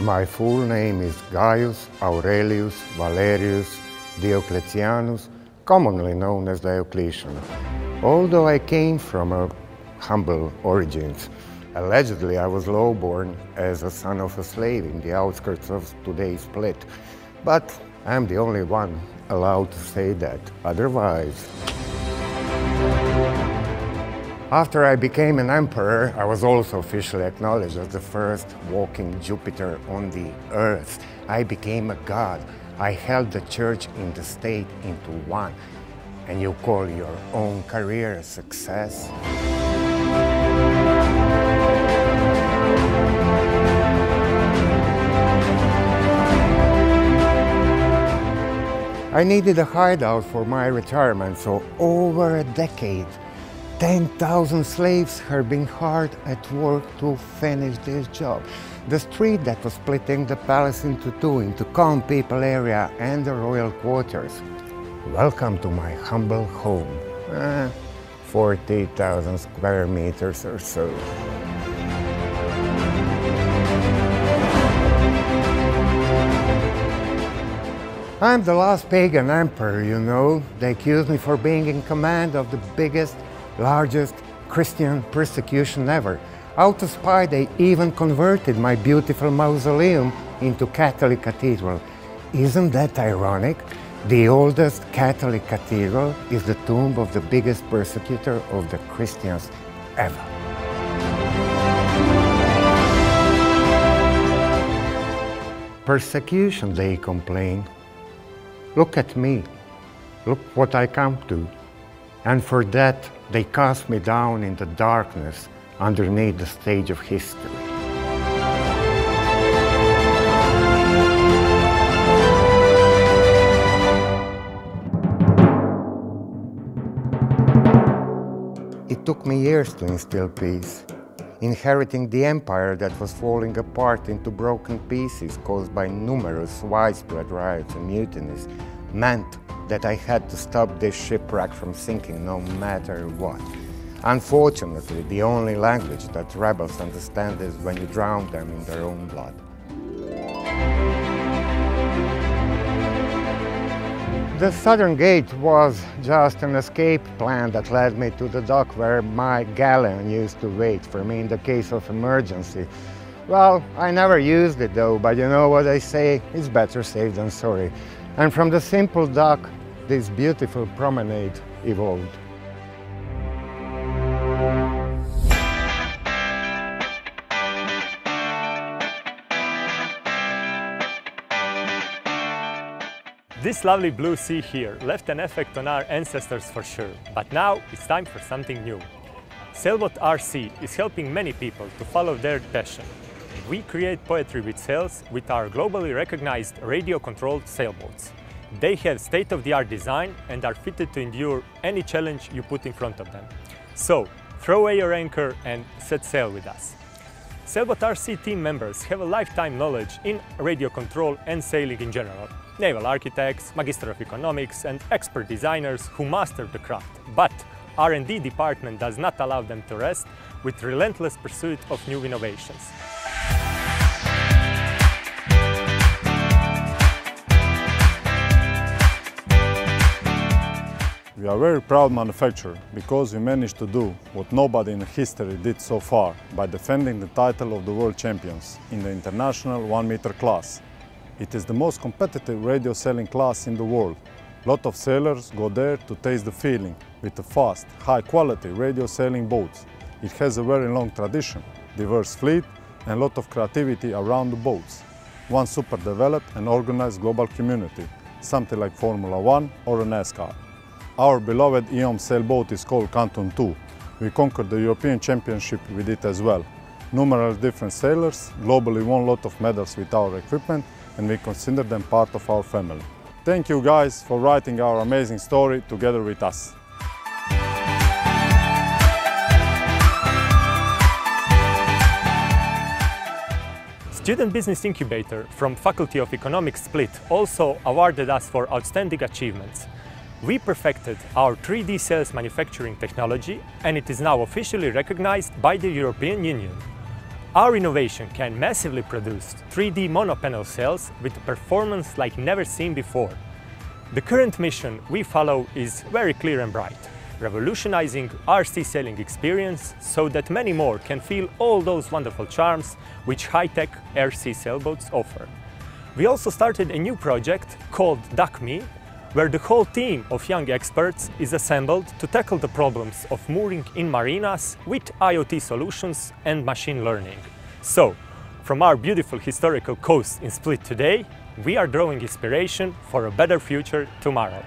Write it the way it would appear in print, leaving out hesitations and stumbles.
My full name is Gaius Aurelius Valerius Diocletianus, commonly known as Diocletian. Although I came from humble origins, allegedly I was lowborn as a son of a slave in the outskirts of today's Split. But I'm the only one allowed to say that, otherwise. After I became an emperor, I was also officially acknowledged as the first walking Jupiter on the earth. I became a god. I held the church and the state into one. And you call your own career a success? I needed a hideout for my retirement, so over a decade, 10,000 slaves had been hard at work to finish this job. The street that was splitting the palace into two, into common people area and the royal quarters. Welcome to my humble home, 40,000 square meters or so. I'm the last pagan emperor, you know. They accused me for being in command of the biggest, largest Christian persecution ever. Out to spy, they even converted my beautiful mausoleum into Catholic cathedral. Isn't that ironic? The oldest Catholic cathedral is the tomb of the biggest persecutor of the Christians ever. Persecution, they complain. Look at me. Look what I come to. And for that, they cast me down in the darkness underneath the stage of history. It took me years to instill peace, inheriting the empire that was falling apart into broken pieces caused by numerous widespread riots and mutinies, meant that I had to stop this shipwreck from sinking no matter what. Unfortunately, the only language that rebels understand is when you drown them in their own blood. The southern gate was just an escape plan that led me to the dock where my galleon used to wait for me in the case of emergency. Well, I never used it though, but you know what I say, it's better safe than sorry. And from the simple dock, this beautiful promenade evolved. This lovely blue sea here left an effect on our ancestors for sure, but now it's time for something new. Sailboat RC is helping many people to follow their passion. We create Poetry with Sails with our globally recognized radio-controlled sailboats. They have state-of-the-art design and are fitted to endure any challenge you put in front of them. So, throw away your anchor and set sail with us. Sailboat RC team members have a lifetime knowledge in radio control and sailing in general. Naval architects, Magister of Economics and expert designers who master the craft. But R&D department does not allow them to rest with relentless pursuit of new innovations. We are a very proud manufacturer because we managed to do what nobody in history did so far by defending the title of the world champions in the international 1-meter class. It is the most competitive radio sailing class in the world. A lot of sailors go there to taste the feeling with a fast, high-quality radio sailing boats. It has a very long tradition, diverse fleet and a lot of creativity around the boats. One super developed and organized global community, something like Formula 1 or a NASCAR. Our beloved EOM sailboat is called Canton II. We conquered the European Championship with it as well. Numerous different sailors globally won a lot of medals with our equipment and we consider them part of our family. Thank you guys for writing our amazing story together with us. Student Business Incubator from Faculty of Economics Split also awarded us for outstanding achievements. We perfected our 3D sails manufacturing technology, and it is now officially recognized by the European Union. Our innovation can massively produce 3D monopanel sails with a performance like never seen before. The current mission we follow is very clear and bright, revolutionizing RC sailing experience so that many more can feel all those wonderful charms which high-tech RC sailboats offer. We also started a new project called DuckMe, where the whole team of young experts is assembled to tackle the problems of mooring in marinas with IoT solutions and machine learning. So, from our beautiful historical coast in Split today, we are drawing inspiration for a better future tomorrow.